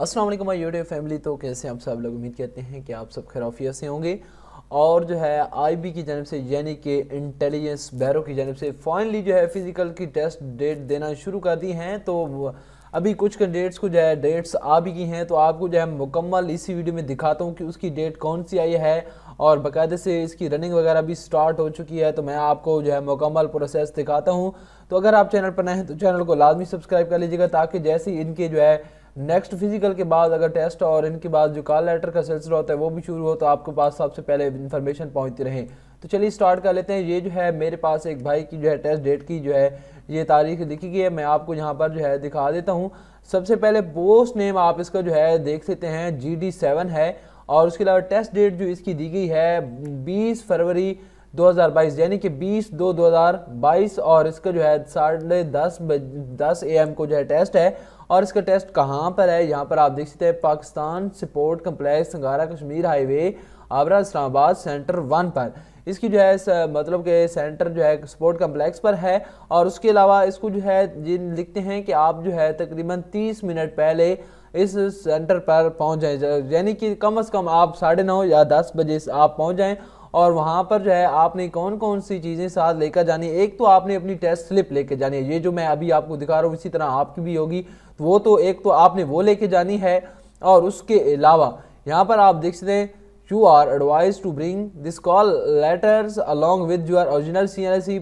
अस्सलाम वालेकुम my YouTube family. तो कैसे आप सब लोग, उम्मीद करते हैं कि आप सब खैरियत से होंगे। और जो है आईबी की जानब से यानी कि इंटेलिजेंस ब्यूरो की जानब से फाइनली जो है फ़िज़िकल की टेस्ट डेट देना शुरू कर दी हैं। तो अभी कुछ कैंडिडेट्स को जो है डेट्स आ भी की हैं, तो आपको जो है मुकम्मल इसी वीडियो में दिखाता हूँ कि उसकी डेट कौन सी आई है और बाकायदे से इसकी रनिंग वगैरह भी स्टार्ट हो चुकी है। तो मैं आपको जो है मुकम्मल प्रोसेस दिखाता हूँ। तो अगर आप चैनल पर नए हैं तो चैनल को लाजमी सब्सक्राइब कर लीजिएगा, ताकि जैसे ही इनके जो है नेक्स्ट फिजिकल के बाद अगर टेस्ट और इनके बाद जो कॉल लेटर का सिलसिला होता है वो भी शुरू हो, तो आपके पास सबसे पहले इन्फॉर्मेशन पहुंचती रहे। तो चलिए स्टार्ट कर लेते हैं। ये जो है मेरे पास एक भाई की जो है टेस्ट डेट की जो है ये तारीख लिखी गई है, मैं आपको यहाँ पर जो है दिखा देता हूँ। सबसे पहले पोस्ट नेम आप इसका जो है देख सकते हैं GD7 है, और उसके अलावा टेस्ट डेट जो इसकी दी गई है 20 फरवरी 2022 यानी कि 20/2/2022, और इसका जो है 10:30 AM को जो है टेस्ट है। और इसका टेस्ट कहाँ पर है, यहाँ पर आप देख सकते हैं पाकिस्तान स्पोर्ट कम्प्लेक्स संगारा कश्मीर हाईवे आबरा इस्लामाबाद सेंटर 1 पर इसकी जो है मतलब के सेंटर जो है स्पोर्ट कम्प्लेक्स पर है। और उसके अलावा इसको जो है जिन लिखते हैं कि आप जो है तकरीबन 30 मिनट पहले इस सेंटर पर पहुँच जाएँ, यानी कि कम अज़ कम आप 9:30 या 10 बजे आप पहुँच जाएँ। और वहाँ पर जो है आपने कौन कौन सी चीज़ें साथ लेकर जानी, एक तो आपने अपनी टेस्ट स्लिप लेकर जानी है, ये जो मैं अभी आपको दिखा रहा हूँ इसी तरह आपकी भी होगी, वो तो एक तो आपने वो लेके जानी है। और उसके अलावा यहाँ पर आप देख सकते हैं you are advise to bring this call letters along with your original CNIC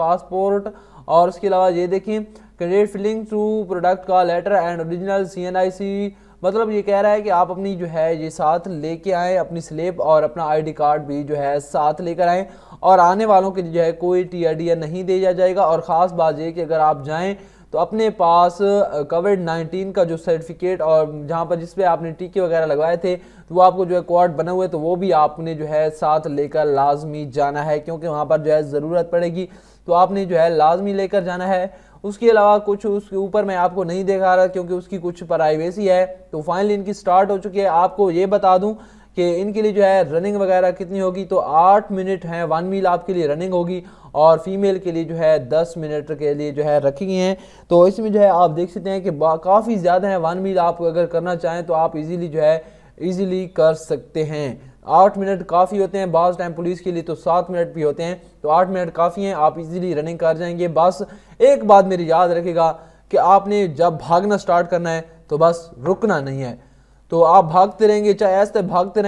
passport. और उसके अलावा ये देखें candidate filling through product call letter and original CNIC, मतलब ये कह रहा है कि आप अपनी जो है ये साथ लेके आएँ अपनी स्लिप और अपना ID कार्ड भी जो है साथ लेकर आएँ। और आने वालों के जो है कोई TRDA नहीं दिया जाएगा। और ख़ास बात ये कि अगर आप जाएँ तो अपने पास COVID-19 का जो सर्टिफिकेट और जहाँ पर जिस पे आपने टीके वगैरह लगवाए थे, तो वो आपको जो है क्वाड बना हुआ है, तो वो भी आपने जो है साथ लेकर लाजमी जाना है, क्योंकि वहाँ पर जो है ज़रूरत पड़ेगी, तो आपने जो है लाजमी लेकर जाना है। उसके अलावा कुछ उसके ऊपर मैं आपको नहीं दिखा रहा क्योंकि उसकी कुछ प्राइवेसी है। तो फाइनली इनकी स्टार्ट हो चुकी है। आपको ये बता दूं कि इनके लिए जो है रनिंग वगैरह कितनी होगी, तो 8 मिनट हैं 1 मील आपके लिए रनिंग होगी, और फीमेल के लिए जो है 10 मिनट के लिए जो है रखी गई हैं। तो इसमें जो है आप देख सकते हैं कि काफ़ी ज़्यादा है। 1 मील आप अगर करना चाहें तो आप ईज़िली जो है ईज़िली कर सकते हैं। 8 मिनट काफ़ी होते हैं, बास टाइम पुलिस के लिए तो 7 मिनट भी होते हैं, तो 8 मिनट काफ़ी हैं, आप इजीली रनिंग कर जाएंगे। बस एक बात मेरी याद रखेगा कि आपने जब भागना स्टार्ट करना है तो बस रुकना नहीं है। तो आप भागते रहेंगे, चाहे ऐसे भागते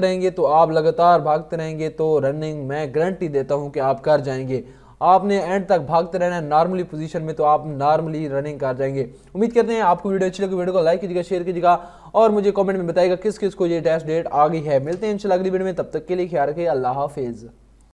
रहेंगे तो आप लगातार भागते रहेंगे, तो रनिंग मैं गारंटी देता हूँ कि आप कर जाएंगे। आपने एंड तक भागते रहना है नॉर्मली पोजीशन में, तो आप नॉर्मली रनिंग कर जाएंगे। उम्मीद करते हैं आपको वीडियो अच्छी लगी। वीडियो को लाइक कीजिएगा, शेयर कीजिएगा और मुझे कमेंट में बताइएगा किस किस को ये टेस्ट डेट आ गई है। मिलते हैं इंशाल्लाह अगली वीडियो में, तब तक के लिए ख्याल रखिए। अल्लाह हाफिज़।